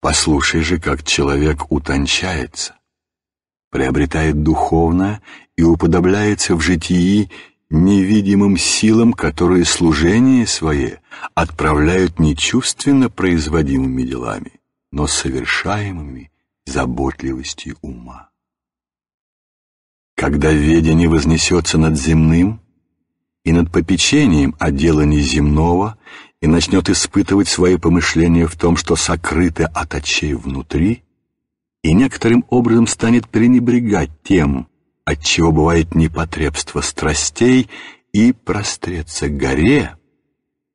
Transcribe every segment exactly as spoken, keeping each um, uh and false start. Послушай же, как человек утончается, приобретает духовно и уподобляется в житии невидимым силам, которые служение свое отправляют не чувственно производимыми делами, но совершаемыми заботливостью ума. Когда ведение вознесется над земным и над попечением о деле неземного и начнет испытывать свои помышления в том, что сокрыто от очей внутри, и некоторым образом станет пренебрегать тем, отчего бывает непотребство страстей, и прострется горе,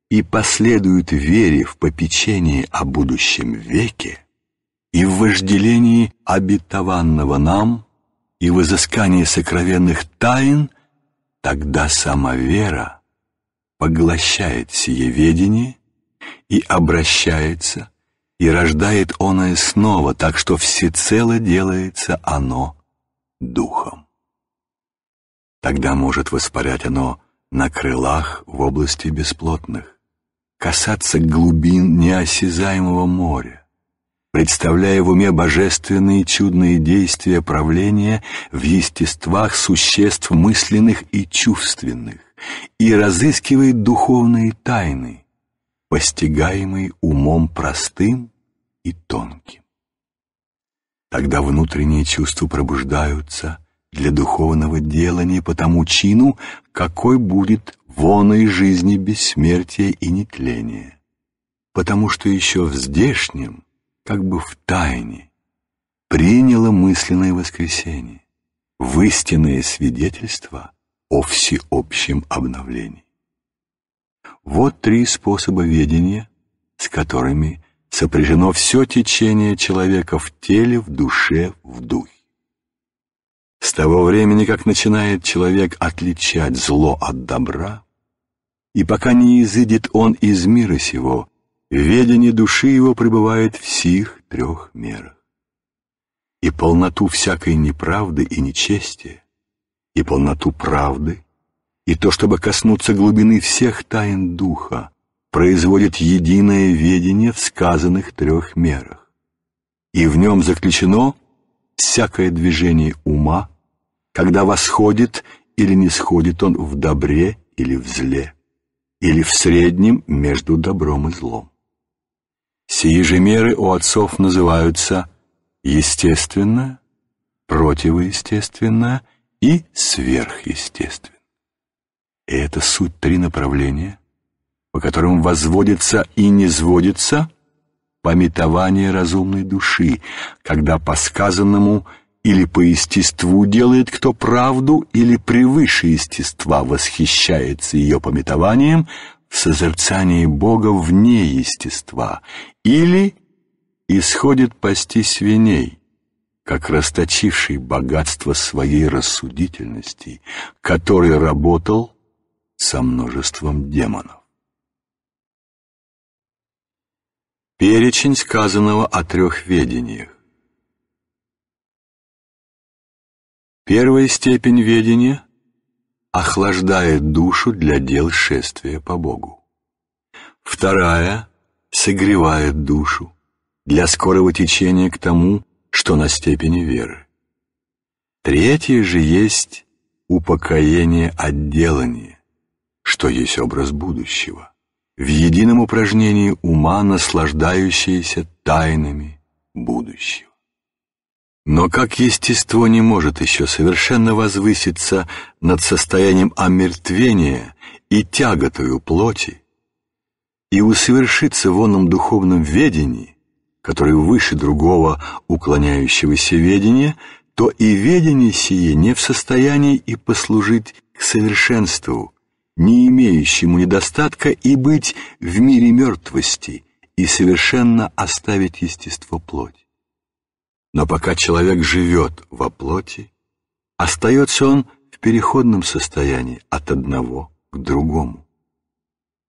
и последует вере в попечение о будущем веке, и в вожделении обетованного нам, и в изыскании сокровенных тайн, тогда сама вера поглощает сие ведение и обращается, и рождает оное снова, так что всецело делается оно духом. Тогда может воспарять оно на крылах в области бесплотных, касаться глубин неосязаемого моря, представляя в уме божественные чудные действия правления в естествах существ мысленных и чувственных, и разыскивает духовные тайны, постигаемые умом простым и тонким. Тогда внутренние чувства пробуждаются для духовного делания по тому чину, какой будет в оной жизни бессмертие и нетление, потому что еще в здешнем, как бы в тайне, приняло мысленное воскресение, в истинное свидетельство о всеобщем обновлении. Вот три способа ведения, с которыми сопряжено все течение человека в теле, в душе, в духе. С того времени, как начинает человек отличать зло от добра, и пока не изыдет он из мира сего, ведение души его пребывает в сих трех мерах. И полноту всякой неправды и нечестия, и полноту правды, и то, чтобы коснуться глубины всех тайн духа, производит единое ведение в сказанных трех мерах. И в нем заключено всякое движение ума, когда восходит или не сходит он в добре или в зле, или в среднем между добром и злом. Сии же меры у отцов называются естественно, противоестественно и сверхъестественно. И это суть три направления, по которым возводится и низводится пометование разумной души, когда по сказанному или по естеству делает кто правду, или превыше естества восхищается ее пометованием в созерцании Бога вне естества, или исходит пасти свиней, как расточивший богатство своей рассудительности, который работал со множеством демонов. Перечень сказанного о трех ведениях. Первая степень ведения охлаждает душу для дел шествия по Богу. Вторая согревает душу для скорого течения к тому, что на степени веры. Третья же есть упокоение от делания, что есть образ будущего, в едином упражнении ума, наслаждающееся тайнами будущего. Но как естество не может еще совершенно возвыситься над состоянием омертвения и тяготою плоти и усовершиться в оном духовном ведении, которое выше другого уклоняющегося ведения, то и ведение сие не в состоянии и послужить к совершенству, не имеющему недостатка, и быть в мире мертвости и совершенно оставить естество плоти. Но пока человек живет во плоти, остается он в переходном состоянии от одного к другому.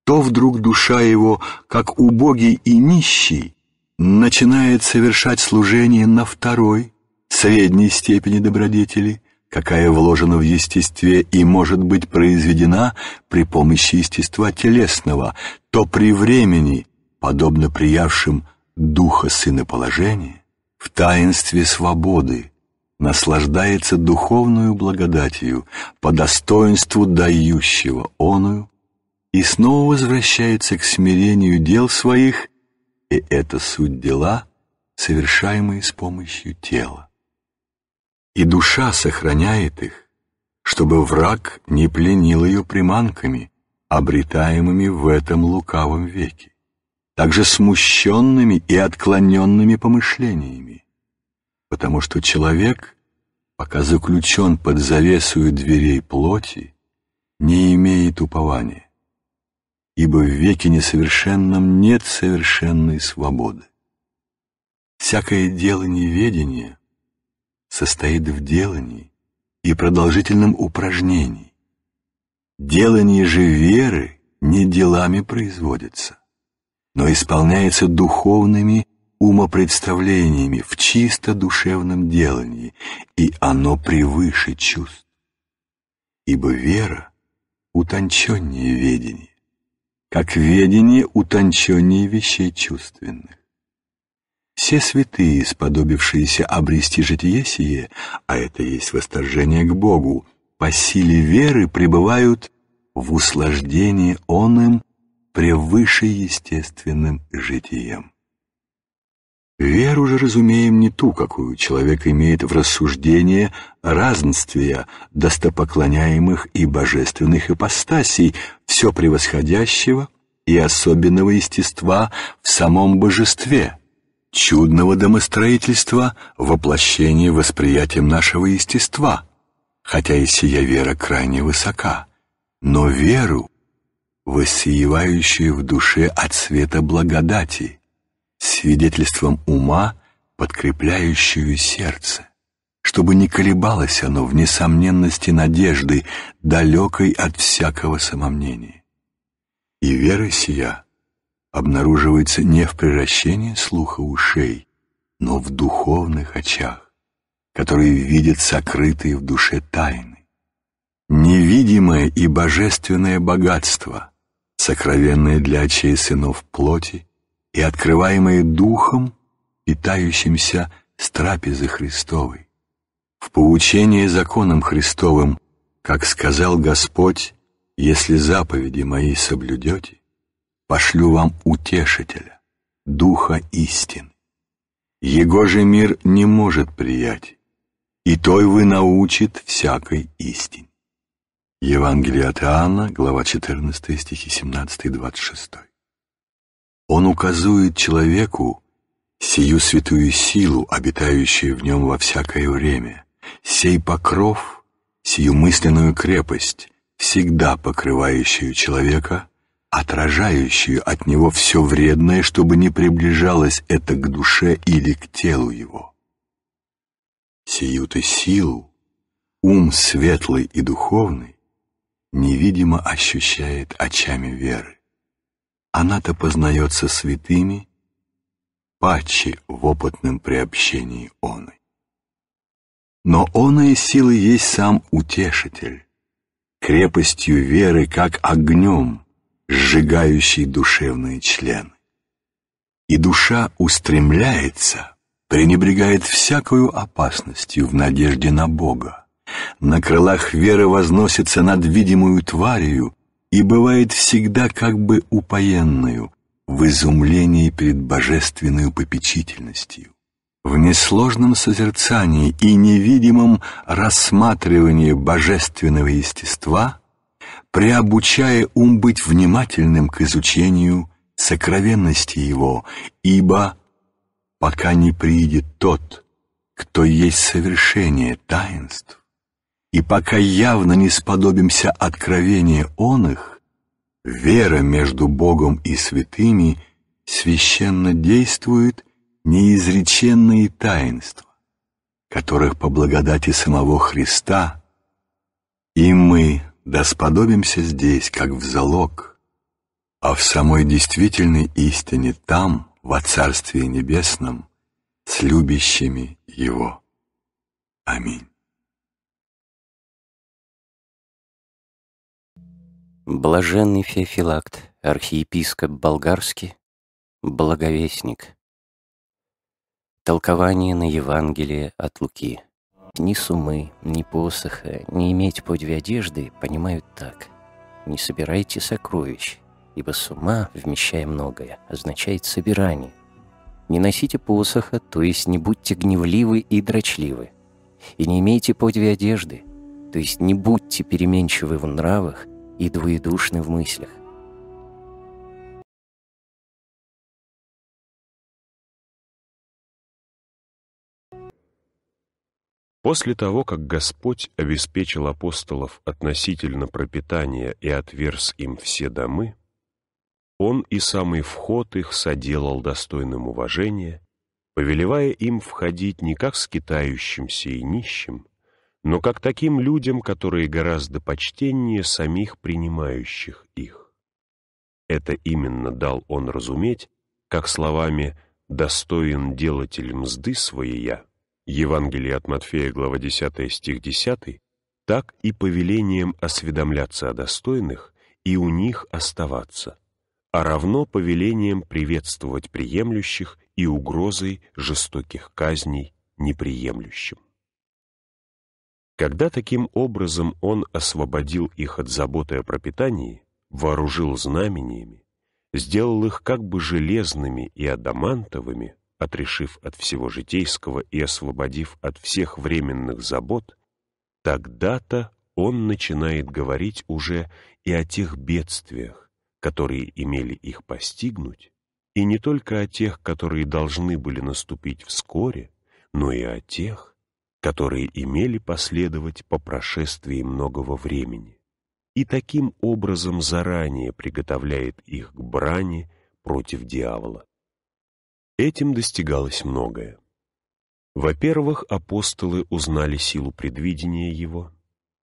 То вдруг душа его, как убогий и нищий, начинает совершать служение на второй, средней степени добродетели, какая вложена в естестве и может быть произведена при помощи естества телесного, то при времени, подобно приявшим духа сыноположения, в таинстве свободы наслаждается духовную благодатью по достоинству дающего оную и снова возвращается к смирению дел своих, и это суть дела, совершаемые с помощью тела. И душа сохраняет их, чтобы враг не пленил ее приманками, обретаемыми в этом лукавом веке, также смущенными и отклоненными помышлениями, потому что человек, пока заключен под завесою дверей плоти, не имеет упования, ибо в веке несовершенном нет совершенной свободы. Всякое дело неведения состоит в делании и продолжительном упражнении. Делание же веры не делами производится, но исполняется духовными умопредставлениями в чисто душевном делании, и оно превыше чувств. Ибо вера утонченнее ведения, как ведение утонченнее вещей чувственных. Все святые, сподобившиеся обрести житие сие, а это есть восторжение к Богу, по силе веры пребывают в услаждении оным превыше естественным житием. Веру же разумеем не ту, какую человек имеет в рассуждении разнствия достопоклоняемых и божественных ипостасей, все превосходящего и особенного естества в самом божестве, чудного домостроительства, воплощения восприятием нашего естества, хотя и сия вера крайне высока, но веру, воссиевающую в душе от света благодати, свидетельством ума, подкрепляющую сердце, чтобы не колебалось оно в несомненности надежды, далекой от всякого самомнения. И вера сия обнаруживается не в приращении слуха ушей, но в духовных очах, которые видят сокрытые в душе тайны. Невидимое и божественное богатство, сокровенное для очей сынов плоти, и открываемые духом, питающимся с трапезы Христовой, в поучении законом Христовым, как сказал Господь: «Если заповеди мои соблюдете, пошлю вам утешителя, духа истин. Его же мир не может приять, и той вы научит всякой истине». Евангелие от Иоанна, глава четырнадцатая, стихи семнадцатый-двадцать шестой. Он указывает человеку сию святую силу, обитающую в нем во всякое время, сей покров, сию мысленную крепость, всегда покрывающую человека, отражающую от него все вредное, чтобы не приближалось это к душе или к телу его. Сию-то силу ум светлый и духовный невидимо ощущает очами веры. Она-то познается святыми, паче в опытном приобщении оной. Но оная сила есть сам утешитель, крепостью веры, как огнем, сжигающий душевные члены. И душа устремляется, пренебрегает всякую опасностью в надежде на Бога. На крылах веры возносится над видимую тварью, и бывает всегда как бы упоенную в изумлении перед божественной попечительностью, в несложном созерцании и невидимом рассматривании божественного естества, приобучая ум быть внимательным к изучению сокровенности его, ибо пока не приидет тот, кто есть совершение таинств, и пока явно не сподобимся откровения оных, вера между Богом и святыми священно действует неизреченные таинства, которых по благодати самого Христа и мы досподобимся здесь, как в залог, а в самой действительной истине там, во Царстве Небесном, с любящими Его. Аминь. Блаженный Феофилакт, архиепископ болгарский, благовестник, Толкование на Евангелие от Луки. Ни сумы, ни посоха, не иметь по две одежды понимают так. Не собирайте сокровищ, ибо сума, вмещая многое, означает собирание. Не носите посоха, то есть не будьте гневливы и дрочливы. И не имейте по две одежды, то есть не будьте переменчивы в нравах и двоедушны в мыслях. После того, как Господь обеспечил апостолов относительно пропитания и отверз им все домы, Он и самый вход их соделал достойным уважения, повелевая им входить не как скитающимся и нищим, но как таким людям, которые гораздо почтеннее самих принимающих их. Это именно дал Он разуметь, как словами «достоин делатель мзды своя» Евангелие от Матфея, глава десятая, стих десятый, так и повелением осведомляться о достойных и у них оставаться, а равно повелением приветствовать приемлющих и угрозой жестоких казней неприемлющим. Когда таким образом Он освободил их от заботы о пропитании, вооружил знамениями, сделал их как бы железными и адамантовыми, отрешив от всего житейского и освободив от всех временных забот, тогда-то Он начинает говорить уже и о тех бедствиях, которые имели их постигнуть, и не только о тех, которые должны были наступить вскоре, но и о тех, которые имели последовать по прошествии многого времени, и таким образом заранее приготовляет их к брани против дьявола. Этим достигалось многое. Во-первых, апостолы узнали силу предвидения Его.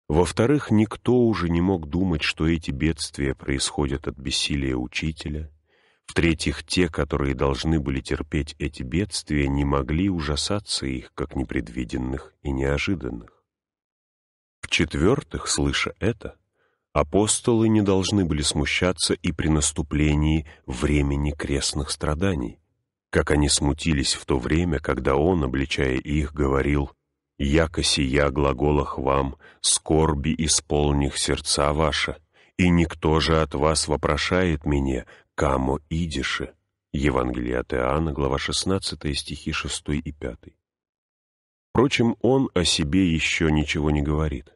Во-вторых, никто уже не мог думать, что эти бедствия происходят от бессилия учителя. В-третьих, те, которые должны были терпеть эти бедствия, не могли ужасаться их, как непредвиденных и неожиданных. В-четвертых, слыша это, апостолы не должны были смущаться и при наступлении времени крестных страданий, как они смутились в то время, когда Он, обличая их, говорил: «Яко сия глаголах вам, скорби исполних сердца ваша, и никто же от вас вопрошает Меня, камо идиши». Евангелие от Иоанна, глава шестнадцатая, стихи шестой и пятый. Впрочем, Он о себе еще ничего не говорит.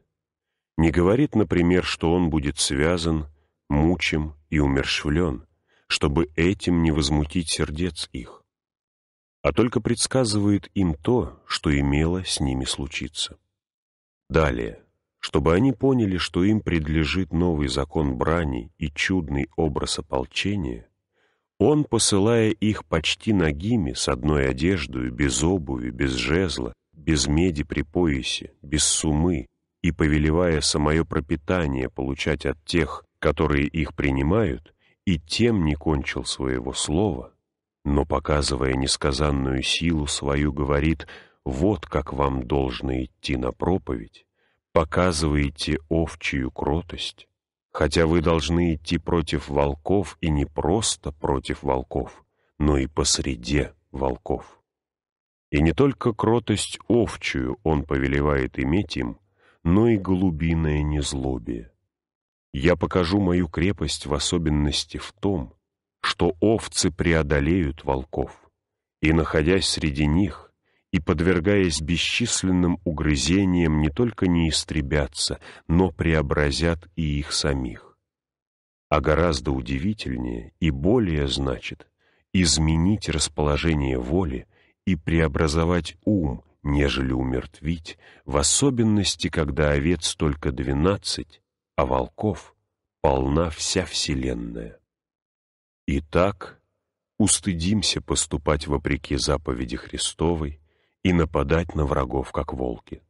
Не говорит, например, что Он будет связан, мучим и умерщвлен, чтобы этим не возмутить сердец их, а только предсказывает им то, что имело с ними случиться. Далее, чтобы они поняли, что им предлежит новый закон брани и чудный образ ополчения, Он, посылая их почти нагими, с одной одеждою, без обуви, без жезла, без меди при поясе, без сумы, и повелевая самое пропитание получать от тех, которые их принимают, и тем не кончил своего слова, но, показывая несказанную силу свою, говорит: «Вот как вам должно идти на проповедь, показываете овчью кротость, хотя вы должны идти против волков и не просто против волков, но и посреди волков». И не только кротость овчую Он повелевает иметь им, но и глубинное незлобие. «Я покажу Мою крепость в особенности в том, что овцы преодолеют волков, и, находясь среди них, и подвергаясь бесчисленным угрызениям, не только не истребятся, но преобразят и их самих. А гораздо удивительнее и более значит изменить расположение воли и преобразовать ум, нежели умертвить, в особенности, когда овец только двенадцать, а волков полна вся вселенная. Итак, устыдимся поступать вопреки заповеди Христовой и нападать на врагов, как волки.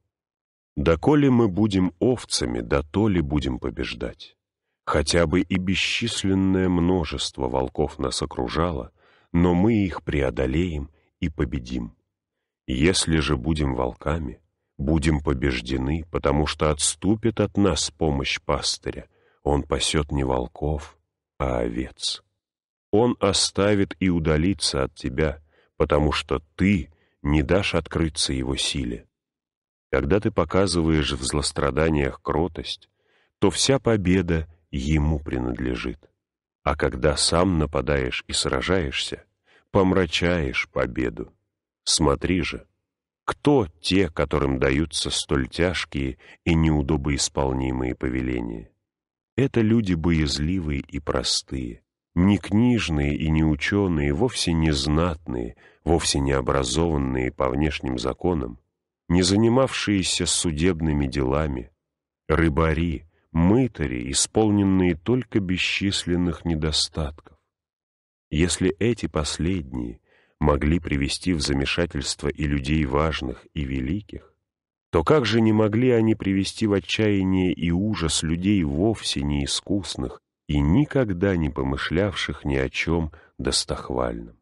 Доколе мы будем овцами, дотоле будем побеждать. Хотя бы и бесчисленное множество волков нас окружало, но мы их преодолеем и победим. Если же будем волками, будем побеждены, потому что отступит от нас помощь пастыря. Он пасет не волков, а овец. Он оставит и удалится от тебя, потому что ты не дашь открыться его силе. Когда ты показываешь в злостраданиях кротость, то вся победа ему принадлежит. А когда сам нападаешь и сражаешься, помрачаешь победу. Смотри же, кто те, которым даются столь тяжкие и неудобоисполнимые повеления? Это люди боязливые и простые, не книжные и не ученые, вовсе не знатные, вовсе не образованные по внешним законам, не занимавшиеся судебными делами, рыбари, мытари, исполненные только бесчисленных недостатков. Если эти последние могли привести в замешательство и людей важных и великих, то как же не могли они привести в отчаяние и ужас людей вовсе неискусных и никогда не помышлявших ни о чем достохвальном?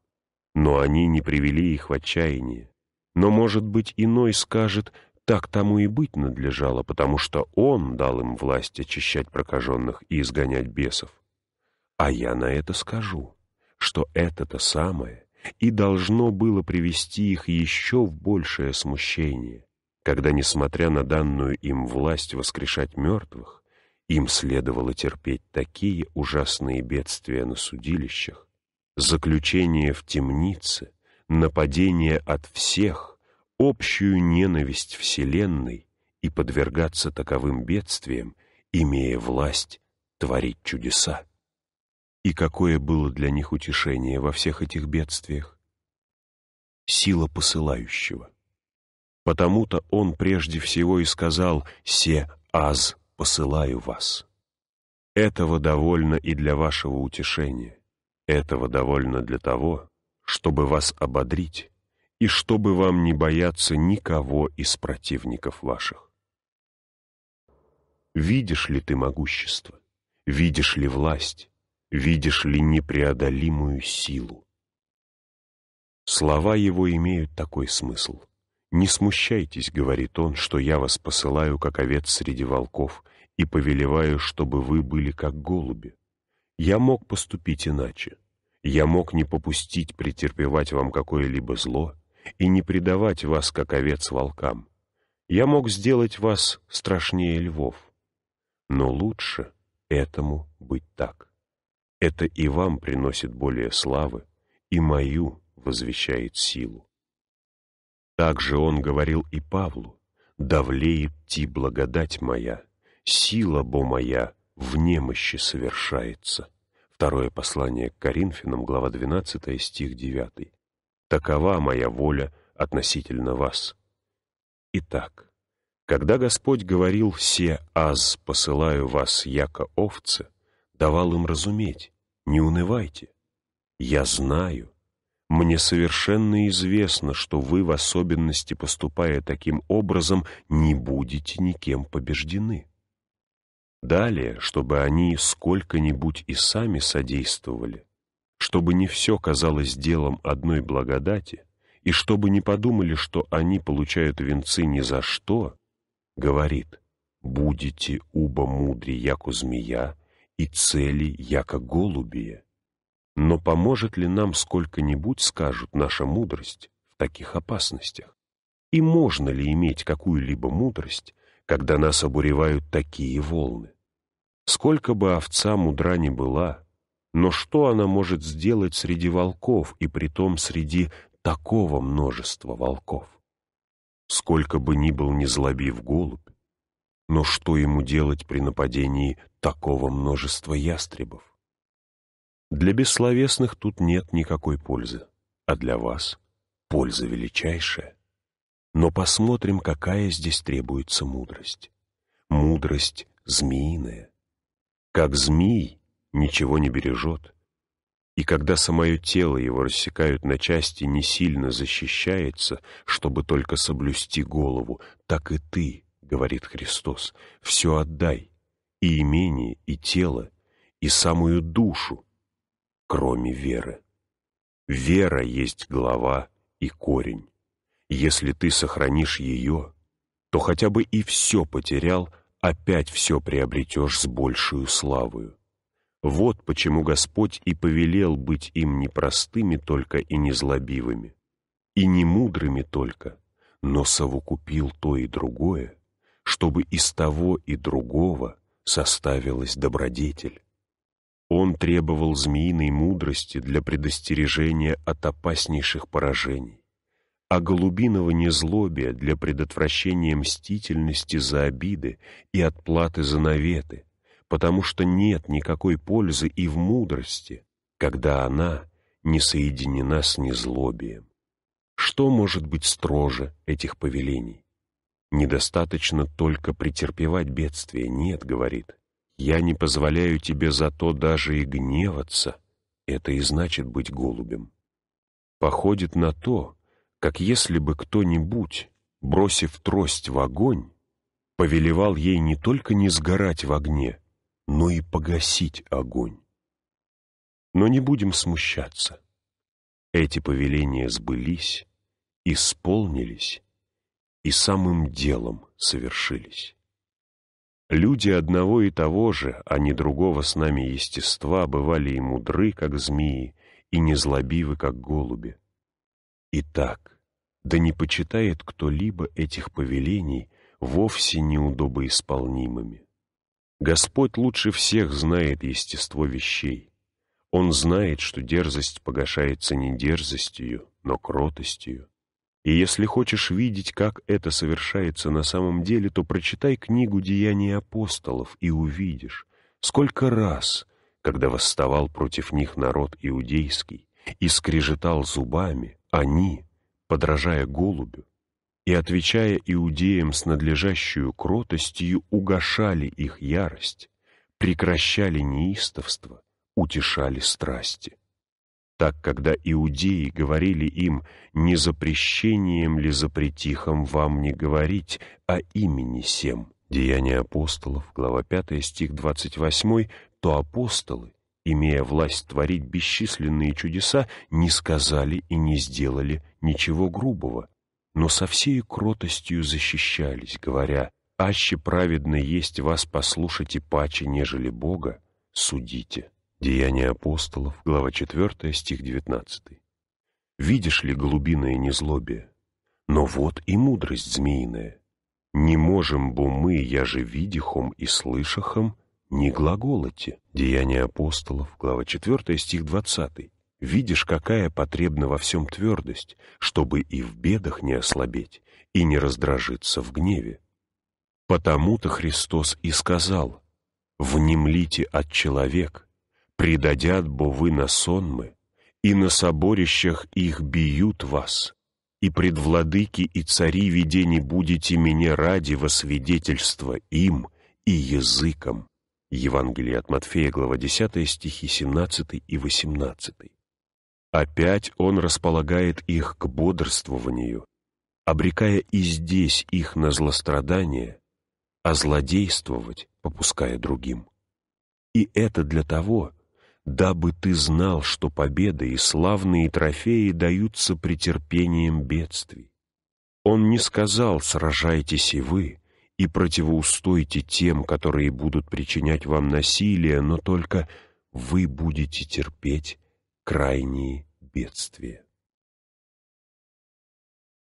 Но они не привели их в отчаяние. Но, может быть, иной скажет, так тому и быть надлежало, потому что он дал им власть очищать прокаженных и изгонять бесов. А я на это скажу, что это-то самое и должно было привести их еще в большее смущение, когда, несмотря на данную им власть воскрешать мертвых, им следовало терпеть такие ужасные бедствия на судилищах, заключение в темнице, нападение от всех, общую ненависть вселенной и подвергаться таковым бедствиям, имея власть творить чудеса. И какое было для них утешение во всех этих бедствиях? Сила посылающего. Потому-то он прежде всего и сказал: «Се аз посылаю вас». Этого довольно и для вашего утешения, этого довольно для того, чтобы вас ободрить и чтобы вам не бояться никого из противников ваших. Видишь ли ты могущество? Видишь ли власть? Видишь ли непреодолимую силу? Слова его имеют такой смысл. «Не смущайтесь, — говорит он, — что я вас посылаю, как овец среди волков, и повелеваю, чтобы вы были как голуби. Я мог поступить иначе. Я мог не попустить претерпевать вам какое-либо зло и не предавать вас, как овец, волкам. Я мог сделать вас страшнее львов. Но лучше этому быть так. Это и вам приносит более славы, и мою возвещает силу». Также он говорил и Павлу: «Давлеет ти благодать моя, сила бо моя в немощи совершается». Второе послание к Коринфянам, глава двенадцатая, стих девятый. «Такова моя воля относительно вас». Итак, когда Господь говорил «Се аз посылаю вас, яко овцы», давал им разуметь: «Не унывайте, я знаю, мне совершенно известно, что вы, в особенности поступая таким образом, не будете никем побеждены». Далее, чтобы они сколько-нибудь и сами содействовали, чтобы не все казалось делом одной благодати, и чтобы не подумали, что они получают венцы ни за что, говорит: «Будете уба мудри, яко змея, и цели, яко голубия». Но поможет ли нам сколько-нибудь, скажут, наша мудрость в таких опасностях? И можно ли иметь какую-либо мудрость, когда нас обуревают такие волны? Сколько бы овца мудра ни была, но что она может сделать среди волков, и притом среди такого множества волков? Сколько бы ни был незлобив голубь, но что ему делать при нападении такого множества ястребов? Для бессловесных тут нет никакой пользы, а для вас польза величайшая. Но посмотрим, какая здесь требуется мудрость. Мудрость змеиная. Как змей ничего не бережет, и когда самое тело его рассекают на части, не сильно защищается, чтобы только соблюсти голову, так и ты, говорит Христос, все отдай, и имение, и тело, и самую душу, кроме веры. Вера есть глава и корень. Если ты сохранишь ее, то хотя бы и все потерял, опять все приобретешь с большую славою. Вот почему Господь и повелел быть им не простыми только и незлобивыми, и не мудрыми только, но совокупил то и другое, чтобы из того и другого составилась добродетель. Он требовал змеиной мудрости для предостережения от опаснейших поражений, а голубиного незлобия для предотвращения мстительности за обиды и отплаты за наветы, потому что нет никакой пользы и в мудрости, когда она не соединена с незлобием. Что может быть строже этих повелений? Недостаточно только претерпевать бедствие. Нет, говорит, я не позволяю тебе зато даже и гневаться. Это и значит быть голубем. Походит на то, как если бы кто-нибудь, бросив трость в огонь, повелевал ей не только не сгорать в огне, но и погасить огонь. Но не будем смущаться. Эти повеления сбылись, исполнились и самым делом совершились. Люди одного и того же, а не другого с нами естества, бывали и мудры, как змеи, и незлобивы, как голуби. Итак, да не почитает кто-либо этих повелений вовсе неудобоисполнимыми. Господь лучше всех знает естество вещей. Он знает, что дерзость погашается не дерзостью, но кротостью. И если хочешь видеть, как это совершается на самом деле, то прочитай книгу «Деяний апостолов» и увидишь, сколько раз, когда восставал против них народ иудейский и скрежетал зубами, они, подражая голубю и отвечая иудеям с надлежащую кротостью, угашали их ярость, прекращали неистовство, утешали страсти. Так, когда иудеи говорили им: «Не запрещением ли запретихом вам не говорить о имени сем?» Деяния апостолов, глава пятая, стих двадцать восьмой, то апостолы, имея власть творить бесчисленные чудеса, не сказали и не сделали ничего грубого, но со всей кротостью защищались, говоря: «Аще праведно есть вас послушать и паче, нежели Бога, судите». Деяния апостолов, глава четвертая, стих девятнадцатый. Видишь ли голубиное незлобие? Но вот и мудрость змеиная. Не можем бо мы, яже видихом и слышахом, не глаголоте. Деяния апостолов, глава четвертая, стих двадцатый. Видишь, какая потребна во всем твердость, чтобы и в бедах не ослабеть, и не раздражиться в гневе. Потому-то Христос и сказал: «Внемлите от человек, предадят бо вы на сонмы, и на соборищах их бьют вас, и пред владыки и цари веде не будете меня ради во свидетельство им и языкам». Евангелие от Матфея, глава десятая, стихи семнадцатый и восемнадцатый. Опять он располагает их к бодрствованию, обрекая и здесь их на злострадание, а злодействовать попуская другим. И это для того, дабы ты знал, что победы и славные трофеи даются претерпением бедствий. Он не сказал: «Сражайтесь и вы, и противоустойте тем, которые будут причинять вам насилие», но только: «Вы будете терпеть крайние бедствия».